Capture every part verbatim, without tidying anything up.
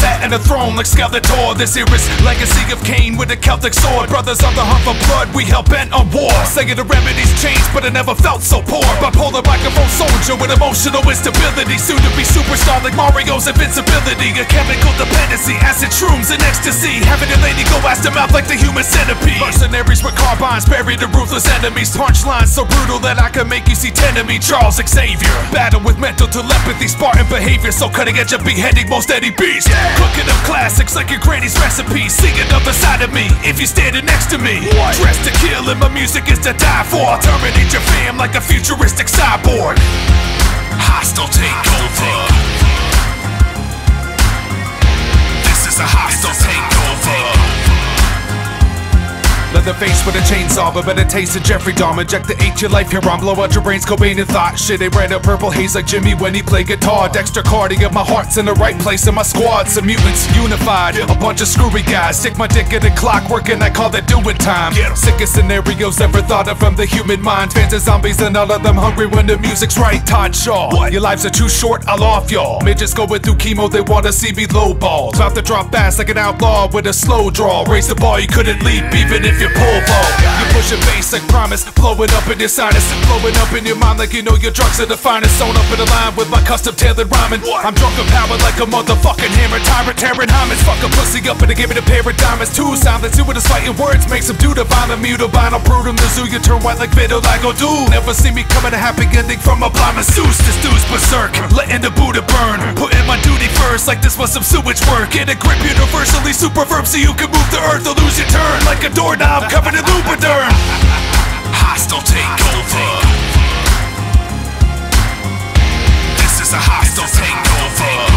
sat in a throne like Skeletor. This here is Legacy of Kain with a Celtic sword. Brothers on the hunt for blood, we hell bent on war. Saying the remedy's changed, but I never felt so poor. Bipolar microphone soldier with emotional instability. Soon to be superstar like Mario's invincibility. A chemical dependency, acid shrooms and ecstasy. Having a lady go ass to mouth like the Human Centipede. Mercenaries with carbines, buried the ruthless enemies. Punchlines so brutal that I can make you see ten of me. Charles Xavier, battle with mental telepathy. Spartan behavior, so cutting edge of beheading most any beast. Cooking up classics like your granny's recipe. See another side of me if you're standing next to me. Dressed to kill and my music is to die for. I'll terminate your fam like a futuristic cyborg. Hostile takeover. This is a hostile takeover. Leatherface with a chainsaw, but better taste of Jeffrey Dahmer. Inject the H your life, here on blow out your brains, Cobain and thought. Shit ain't red up Purple Haze like Jimi when he played guitar. Dexter Cardia, my heart's in the right place, and my squad's some mutants unified. A bunch of screwy guys, stick my dick at the clockwork, and I call that doing time. Sickest scenarios ever thought of from the human mind. Fans of zombies and all of them hungry when the music's right. Todd Shaw, what? Your lives are too short, I'll off y'all. Midgets going through chemo, they wanna see me lowballed. About to drop fast like an outlaw with a slow draw. Raise the bar, you couldn't leap even if you pull ball. You push your face like promise, blowing up in your sinus, blowing up in your mind like you know your drugs are the finest. Sewn up in a line with my custom tailored rhyming. I'm drunk and powered like a motherfucking hammer. Tyrant, tearing hymen's. Fuck a pussy up and they give it a pair of diamonds. Two silence, you with his fighting words. Makes him do the violent, mutal, vinyl, brutal. The zoo, you turn white like Vito, like oh dude. Never see me coming a happy ending from a blind Zeus. This dude's berserk, letting the Buddha burn. Putting my duty first like this was some sewage work. Get a grip universally, super verb so you can move the earth or lose your turn. Like a doorknob I'm covered in lubriderm. Hostile takeover. This is a hostile takeover.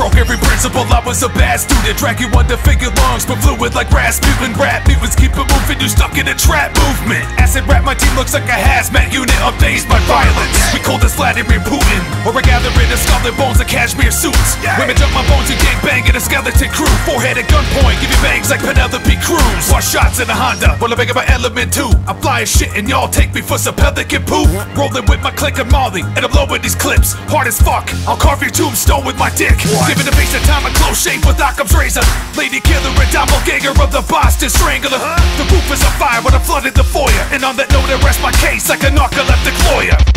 Broke every principle, I was a bad student. Drag you under figure lungs, but fluid like Rasputin. Rap mutants keep it moving, you stuck in a trap movement. Acid rap, my team looks like a hazmat unit. Amazed by violence, we call this Vladimir Putin. Or a gathering of skull and bones and cashmere suits. Women jump my bones, you gang bang in a skeleton crew. Forehead at gunpoint, give you bangs like Penelope Cruz. Four shots in a Honda, while I make my element too. I fly as shit and y'all take me for some pelican poop. Rolling with my click and molly, and I'm blowing these clips. Hard as fuck, I'll carve your tombstone with my dick. Giving the face of time a close shave with Occam's razor. Lady killer and doppelganger of the Boston Strangler. The roof is on fire when I flooded the foyer. And on that note I rest my case like a narcoleptic lawyer.